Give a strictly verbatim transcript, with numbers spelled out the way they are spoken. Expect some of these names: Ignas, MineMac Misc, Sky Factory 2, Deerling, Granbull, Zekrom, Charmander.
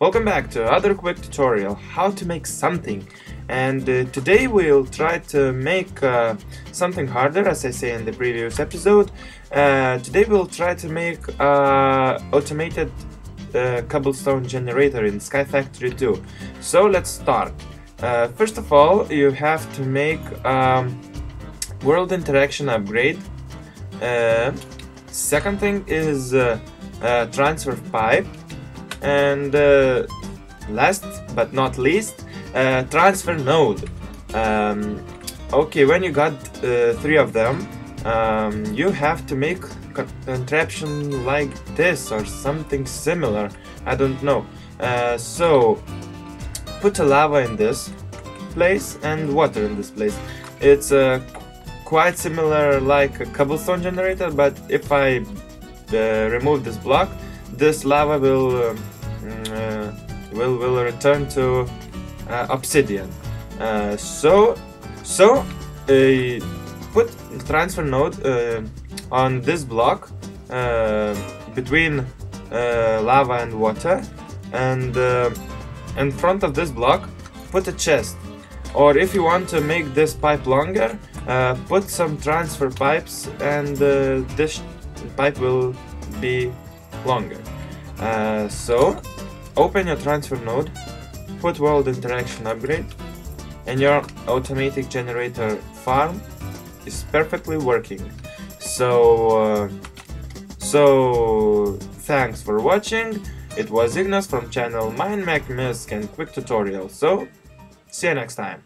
Welcome back to another quick tutorial, how to make something, and uh, today we'll try to make uh, something harder, as I say in the previous episode. Uh, today we'll try to make uh, automated uh, cobblestone generator in Sky Factory two. So let's start. Uh, first of all, you have to make um, world interaction upgrade. Uh, second thing is uh, uh, transfer pipe. And uh, last but not least, uh, transfer node. Um, okay, when you got uh, three of them, um, you have to make contraption like this or something similar, I don't know. Uh, so put a lava in this place and water in this place. It's uh, quite similar like a cobblestone generator, but if I uh, remove this block, this lava will uh, uh, will will return to uh, obsidian. Uh, so so uh, put transfer node uh, on this block uh, between uh, lava and water, and uh, in front of this block put a chest. Or if you want to make this pipe longer, uh, put some transfer pipes, and uh, this pipe will be longer. Uh, so open your transfer node, put world interaction upgrade, and your automatic generator farm is perfectly working. So uh, so thanks for watching. It was Ignas from channel MineMac Misc and Quick Tutorial. So see you next time.